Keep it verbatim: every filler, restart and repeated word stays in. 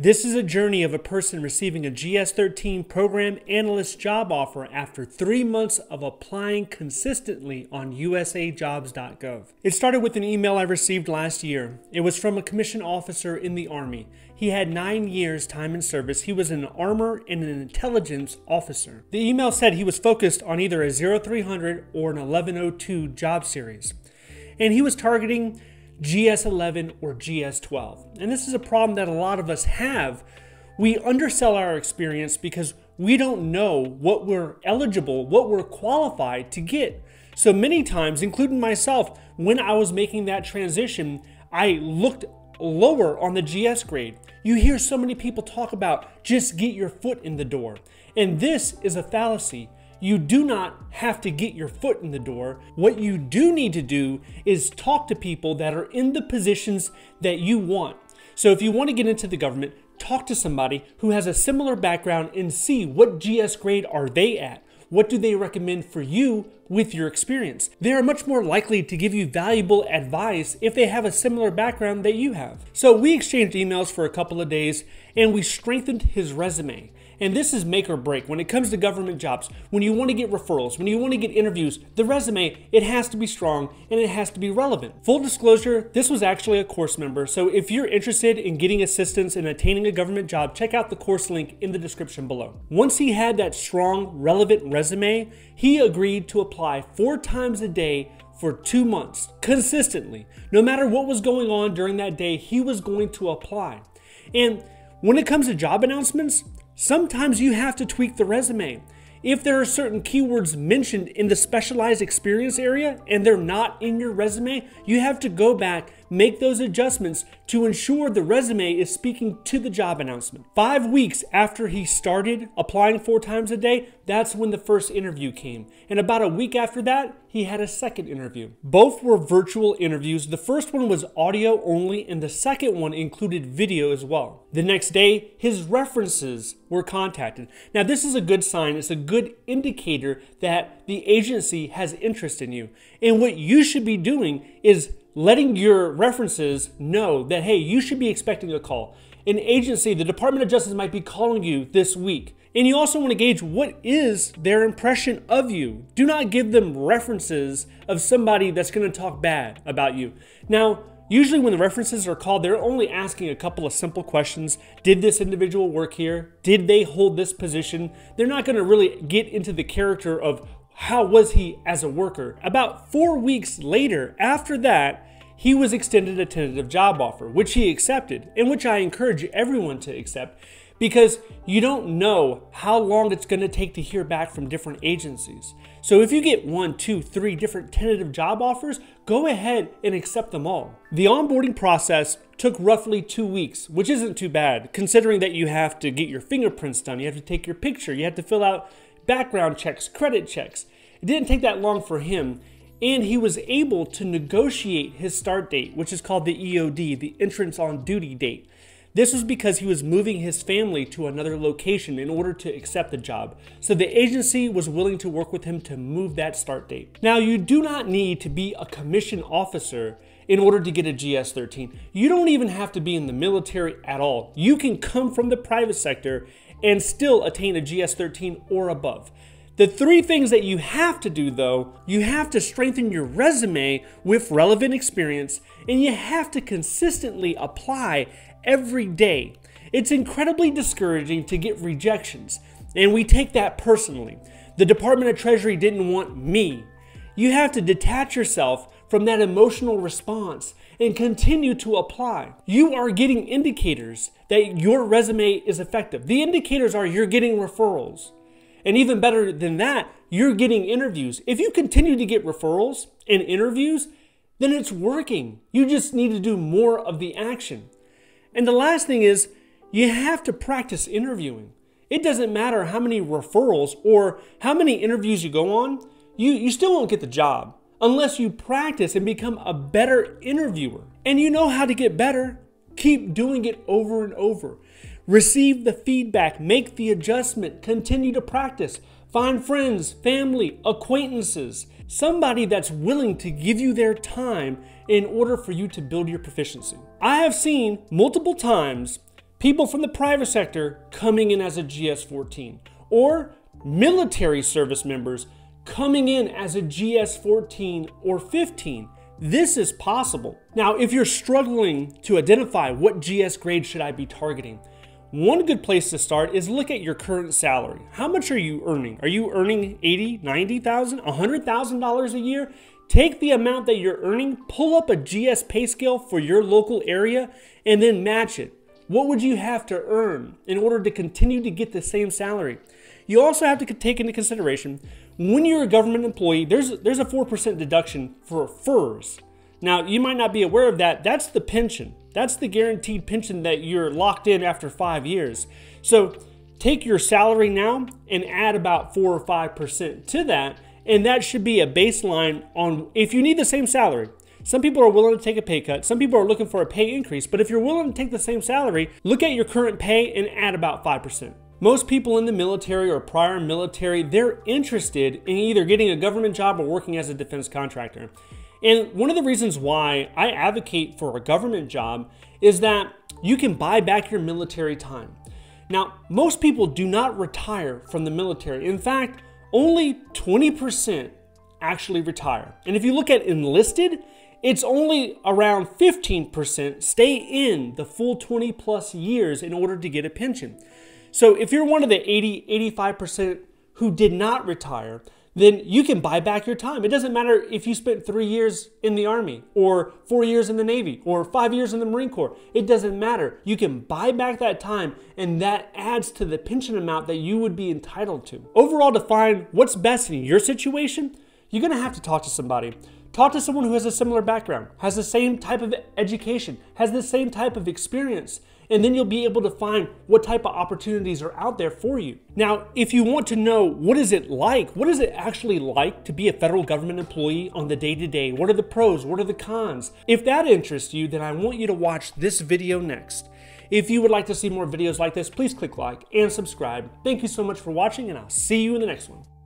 This is a journey of a person receiving a G S thirteen program analyst job offer after three months of applying consistently on U S A jobs dot gov. It started with an email I received last year. It was from a commissioned officer in the Army. He had nine years time in service. He was an armor and an intelligence officer. The email said he was focused on either a oh three hundred or an eleven oh two job series, and he was targeting G S eleven or G S twelve. And this is a problem that a lot of us have. We undersell our experience because we don't know what we're eligible, what we're qualified to get. So many times, including myself, when I was making that transition, I looked lower on the G S grade. You hear so many people talk about just get your foot in the door. And this is a fallacy. You do not have to get your foot in the door. What you do need to do is talk to people that are in the positions that you want. So if you want to get into the government, talk to somebody who has a similar background and see what G S grade are they at. What do they recommend for you with your experience? They are much more likely to give you valuable advice if they have a similar background that you have. So we exchanged emails for a couple of days and we strengthened his resume. And this is make or break when it comes to government jobs. When you want to get referrals, when you want to get interviews, the resume, it has to be strong and it has to be relevant. Full disclosure, this was actually a course member. So if you're interested in getting assistance in attaining a government job, check out the course link in the description below. Once he had that strong, relevant resume, he agreed to apply four times a day for two months, consistently. No matter what was going on during that day, he was going to apply. And when it comes to job announcements, sometimes you have to tweak the resume. If there are certain keywords mentioned in the specialized experience area and they're not in your resume, you have to go back, make those adjustments to ensure the resume is speaking to the job announcement. Five weeks after he started applying four times a day, that's when the first interview came. And about a week after that, he had a second interview. Both were virtual interviews. The first one was audio only, and the second one included video as well. The next day, his references were contacted. Now, this is a good sign. It's a good indicator that the agency has interest in you. And what you should be doing is letting your references know that, hey, you should be expecting a call. An agency, the Department of Justice might be calling you this week. And you also want to gauge what is their impression of you. Do not give them references of somebody that's going to talk bad about you. Now, usually when the references are called, they're only asking a couple of simple questions. Did this individual work here? Did they hold this position? They're not going to really get into the character of how was he as a worker. About four weeks later, after that, he was extended a tentative job offer, which he accepted, and which I encourage everyone to accept, because you don't know how long it's going to take to hear back from different agencies. So if you get one, two, three different tentative job offers, go ahead and accept them all. The onboarding process took roughly two weeks, which isn't too bad, considering that you have to get your fingerprints done, you have to take your picture, you have to fill out background checks, credit checks. It didn't take that long for him. And he was able to negotiate his start date, which is called the E O D, the entrance on duty date. This was because he was moving his family to another location in order to accept the job. So the agency was willing to work with him to move that start date. Now, you do not need to be a commissioned officer in order to get a G S thirteen. You don't even have to be in the military at all. You can come from the private sector and still attain a G S thirteen or above. The three things that you have to do though, you have to strengthen your resume with relevant experience, and you have to consistently apply every day. It's incredibly discouraging to get rejections, and we take that personally. The Department of Treasury didn't want me. You have to detach yourself from that emotional response and continue to apply. You are getting indicators that your resume is effective. The indicators are you're getting referrals. And even better than that, you're getting interviews. If you continue to get referrals and interviews, then it's working. You just need to do more of the action. And the last thing is, you have to practice interviewing. It doesn't matter how many referrals or how many interviews you go on, you, you still won't get the job unless you practice and become a better interviewer. And you know how to get better. Keep doing it over and over. Receive the feedback, make the adjustment, continue to practice, find friends, family, acquaintances, somebody that's willing to give you their time in order for you to build your proficiency. I have seen multiple times people from the private sector coming in as a G S fourteen, or military service members coming in as a G S fourteen or fifteen. This is possible. Now, if you're struggling to identify what G S grade should I be targeting, one good place to start is look at your current salary. How much are you earning? Are you earning eighty thousand dollars, ninety thousand dollars, one hundred thousand dollars a year? Take the amount that you're earning, pull up a G S pay scale for your local area, and then match it. What would you have to earn in order to continue to get the same salary? You also have to take into consideration, when you're a government employee, there's, there's a four percent deduction for FERS. Now, you might not be aware of that. That's the pension. That's the guaranteed pension that you're locked in after five years. So take your salary now and add about four or five percent to that, and that should be a baseline on if you need the same salary. Some people are willing to take a pay cut. Some people are looking for a pay increase. But if you're willing to take the same salary, look at your current pay and add about five percent. Most people in the military or prior military, they're interested in either getting a government job or working as a defense contractor. And one of the reasons why I advocate for a government job is that you can buy back your military time. Now, most people do not retire from the military. In fact, only twenty percent actually retire. And if you look at enlisted, it's only around fifteen percent stay in the full twenty plus years in order to get a pension. So if you're one of the eighty, eighty-five percent who did not retire, then you can buy back your time. It doesn't matter if you spent three years in the Army or four years in the Navy or five years in the Marine Corps. It doesn't matter. You can buy back that time, and that adds to the pension amount that you would be entitled to. Overall, to find what's best in your situation, you're gonna have to talk to somebody. Talk to someone who has a similar background, has the same type of education, has the same type of experience, and then you'll be able to find what type of opportunities are out there for you. Now, if you want to know what is it like, what is it actually like to be a federal government employee on the day-to-day? What are the pros? What are the cons? If that interests you, then I want you to watch this video next. If you would like to see more videos like this, please click like and subscribe. Thank you so much for watching, and I'll see you in the next one.